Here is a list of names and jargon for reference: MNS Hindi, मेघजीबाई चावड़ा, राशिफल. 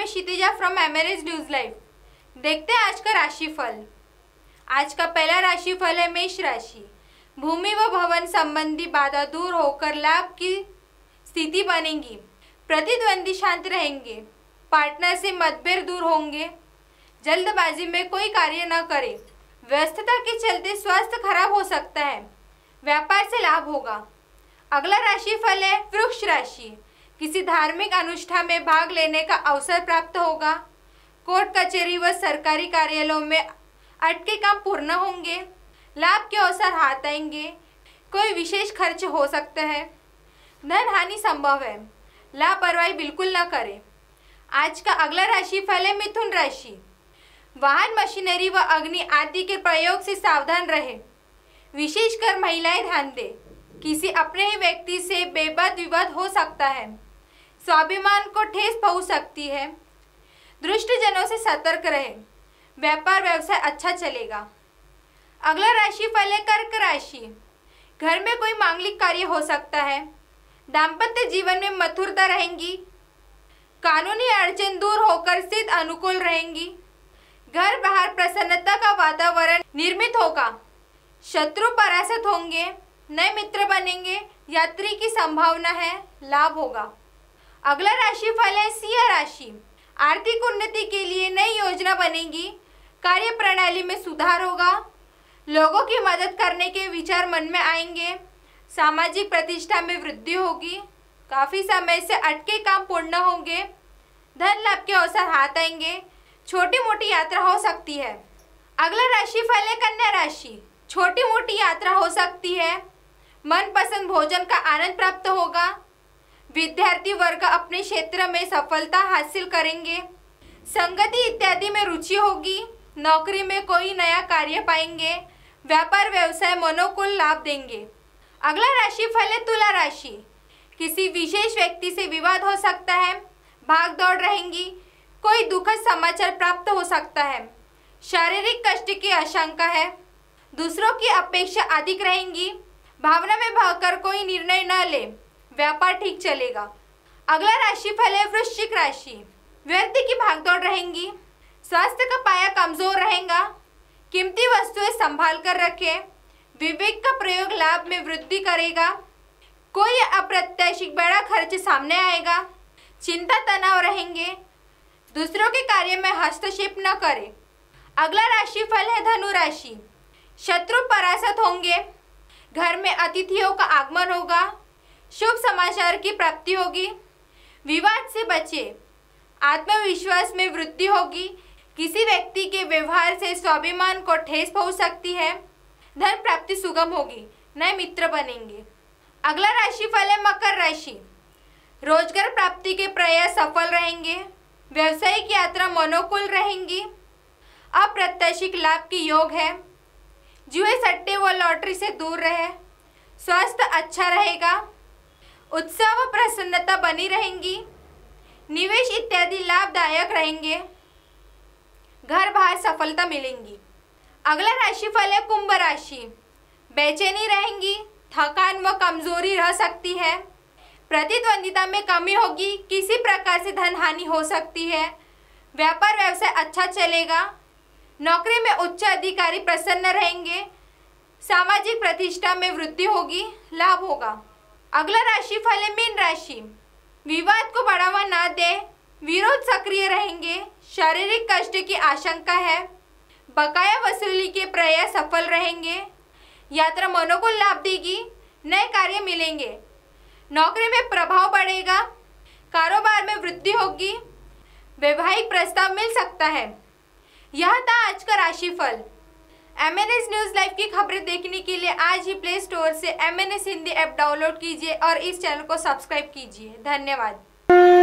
मैं Kshitija from MNS news live. देखते हैं आज का राशिफल। आज का पहला राशिफल है मेष राशि। भूमि व भवन संबंधी बाधा दूर होकर लाभ की स्थिति बनेगी। प्रतिद्वंदी शांत रहेंगे। पार्टनर से मतभेद दूर होंगे। जल्दबाजी में कोई कार्य न करें। व्यस्तता के चलते स्वास्थ्य खराब हो सकता है। व्यापार से लाभ होगा। अगला राशिफल है वृक्ष राशि। किसी धार्मिक अनुष्ठान में भाग लेने का अवसर प्राप्त होगा। कोर्ट कचहरी व सरकारी कार्यालयों में अटके काम पूर्ण होंगे। लाभ के अवसर हाथ आएंगे। कोई विशेष खर्च हो सकता है। धन हानि संभव है। लापरवाही बिल्कुल न करें। आज का अगला राशिफल है मिथुन राशि। वाहन, मशीनरी व अग्नि आदि के प्रयोग से सावधान रहे। विशेषकर महिलाएं ध्यान दें। किसी अपने ही व्यक्ति से बेबाद विवाद हो सकता है। स्वाभिमान को ठेस पहुंच सकती है। दुष्टजनों से सतर्क रहें। व्यापार व्यवसाय अच्छा चलेगा। अगला राशिफल है कर्क राशि। घर में कोई मांगलिक कार्य हो सकता है। दाम्पत्य जीवन में मधुरता रहेंगी। कानूनी अड़चन दूर होकर स्थिति अनुकूल रहेंगी। घर बाहर प्रसन्नता का वातावरण निर्मित होगा। शत्रु परास्त होंगे। नए मित्र बनेंगे। यात्री की संभावना है। लाभ होगा। अगला राशिफल है सिंह राशि। आर्थिक उन्नति के लिए नई योजना बनेगी। कार्य प्रणाली में सुधार होगा। लोगों की मदद करने के विचार मन में आएंगे। सामाजिक प्रतिष्ठा में वृद्धि होगी। काफी समय से अटके काम पूर्ण होंगे। धन लाभ के अवसर हाथ आएंगे। छोटी मोटी यात्रा हो सकती है। अगला राशिफल है कन्या राशि। छोटी मोटी यात्रा हो सकती है। मनपसंद भोजन का आनंद प्राप्त होगा। विद्यार्थी वर्ग अपने क्षेत्र में सफलता हासिल करेंगे। संगति इत्यादि में रुचि होगी। नौकरी में कोई नया कार्य पाएंगे। व्यापार व्यवसाय मनोकुल लाभ देंगे। अगला राशिफल है तुला राशि। किसी विशेष व्यक्ति से विवाद हो सकता है। भाग दौड़ रहेंगी। कोई दुखद समाचार प्राप्त हो सकता है। शारीरिक कष्ट की आशंका है। दूसरों की अपेक्षा अधिक रहेंगी। भावना में भागकर कोई निर्णय न ले। व्यापार ठीक चलेगा। अगला राशिफल है वृश्चिक राशि। व्यर्थ की भागदौड़ रहेंगी। स्वास्थ्य का पाया कमजोर रहेगा। कीमती वस्तुएं संभाल कर रखें। विवेक का प्रयोग लाभ में वृद्धि करेगा। कोई अप्रत्याशित बड़ा खर्च सामने आएगा। चिंता तनाव रहेंगे। दूसरों के कार्य में हस्तक्षेप न करें। अगला राशिफल है धनु राशि। शत्रु परास्त होंगे। घर में अतिथियों का आगमन होगा। शुभ समाचार की प्राप्ति होगी। विवाद से बचें। आत्मविश्वास में वृद्धि होगी। किसी व्यक्ति के व्यवहार से स्वाभिमान को ठेस पहुंच सकती है। धन प्राप्ति सुगम होगी। नए मित्र बनेंगे। अगला राशिफल है मकर राशि। रोजगार प्राप्ति के प्रयास सफल रहेंगे। व्यवसायिक यात्रा मनोकुल रहेंगी। अप्रत्याशित लाभ की योग है। जुए, सट्टे व लॉटरी से दूर रहे। स्वास्थ्य अच्छा रहेगा। उत्साह व प्रसन्नता बनी रहेंगी। निवेश इत्यादि लाभदायक रहेंगे। घर बाहर सफलता मिलेंगी। अगला राशिफल है कुंभ राशि। बेचैनी रहेंगी। थकान व कमजोरी रह सकती है। प्रतिद्वंदिता में कमी होगी। किसी प्रकार से धन हानि हो सकती है। व्यापार व्यवसाय अच्छा चलेगा। नौकरी में उच्च अधिकारी प्रसन्न रहेंगे। सामाजिक प्रतिष्ठा में वृद्धि होगी। लाभ होगा। अगला राशिफल है मीन राशि। विवाद को बढ़ावा न दें। विरोध सक्रिय रहेंगे। शारीरिक कष्ट की आशंका है। बकाया वसूली के प्रयास सफल रहेंगे। यात्रा मनोकुल लाभ देगी। नए कार्य मिलेंगे। नौकरी में प्रभाव बढ़ेगा। कारोबार में वृद्धि होगी। वैवाहिक प्रस्ताव मिल सकता है। यह था आज का राशिफल। MNS न्यूज़ लाइव की खबरें देखने के लिए आज ही प्ले स्टोर से MNS हिंदी ऐप डाउनलोड कीजिए और इस चैनल को सब्सक्राइब कीजिए। धन्यवाद।